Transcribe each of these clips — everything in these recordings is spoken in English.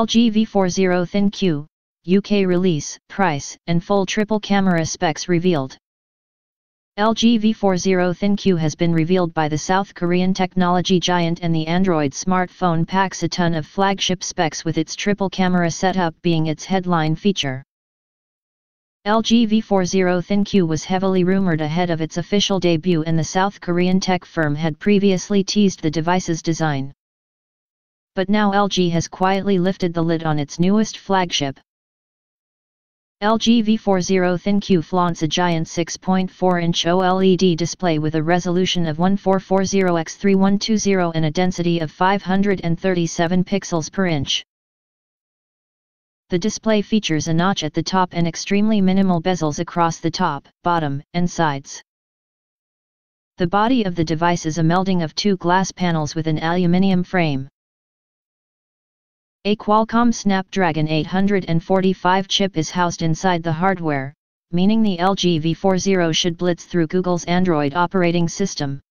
LG V40 ThinQ, UK release, price, and full triple camera specs revealed. LG V40 ThinQ has been revealed by the South Korean technology giant, and the Android smartphone packs a ton of flagship specs, with its triple camera setup being its headline feature. LG V40 ThinQ was heavily rumored ahead of its official debut, and the South Korean tech firm had previously teased the device's design. But now LG has quietly lifted the lid on its newest flagship. LG V40 ThinQ flaunts a giant 6.4-inch OLED display with a resolution of 1440x3120 and a density of 537 pixels per inch. The display features a notch at the top and extremely minimal bezels across the top, bottom, and sides. The body of the device is a melding of two glass panels with an aluminium frame. A Qualcomm Snapdragon 845 chip is housed inside the hardware, meaning the LG V40 should blitz through Google's Android operating system.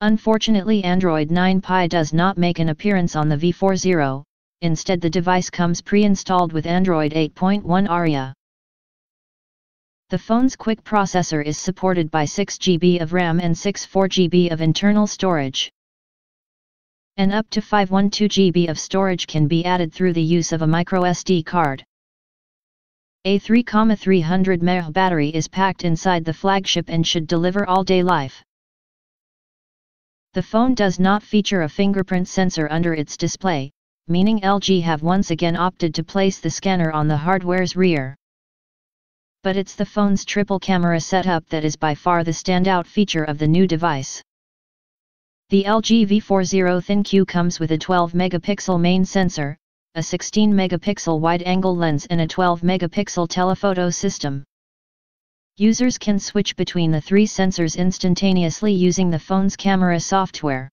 Unfortunately, Android 9 Pie does not make an appearance on the V40, instead the device comes pre-installed with Android 8.1 Oreo. The phone's quick processor is supported by 6GB of RAM and 64GB of internal storage. And up to 512GB of storage can be added through the use of a microSD card. A 3,300 mAh battery is packed inside the flagship and should deliver all-day life. The phone does not feature a fingerprint sensor under its display, meaning LG have once again opted to place the scanner on the hardware's rear. But it's the phone's triple camera setup that is by far the standout feature of the new device. The LG V40 ThinQ comes with a 12-megapixel main sensor, a 16-megapixel wide-angle lens and a 12-megapixel telephoto system. Users can switch between the three sensors instantaneously using the phone's camera software.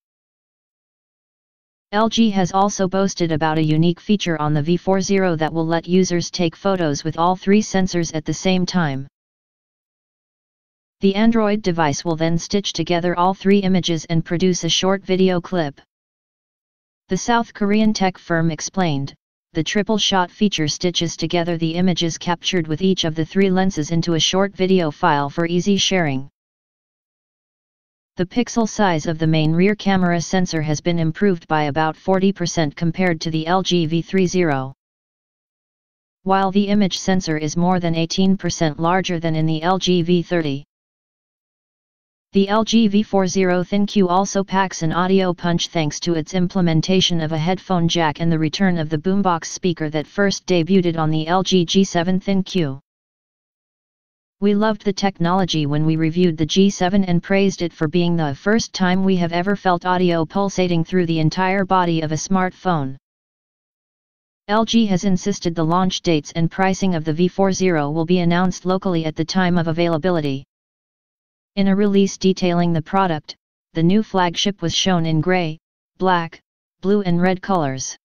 LG has also boasted about a unique feature on the V40 that will let users take photos with all three sensors at the same time. The Android device will then stitch together all three images and produce a short video clip. The South Korean tech firm explained, the triple shot feature stitches together the images captured with each of the three lenses into a short video file for easy sharing. The pixel size of the main rear camera sensor has been improved by about 40% compared to the LG V30. While the image sensor is more than 18% larger than in the LG V30. The LG V40 ThinQ also packs an audio punch thanks to its implementation of a headphone jack and the return of the boombox speaker that first debuted on the LG G7 ThinQ. We loved the technology when we reviewed the G7 and praised it for being the first time we have ever felt audio pulsating through the entire body of a smartphone. LG has insisted the launch dates and pricing of the V40 will be announced locally at the time of availability. In a release detailing the product, the new flagship was shown in gray, black, blue and red colors.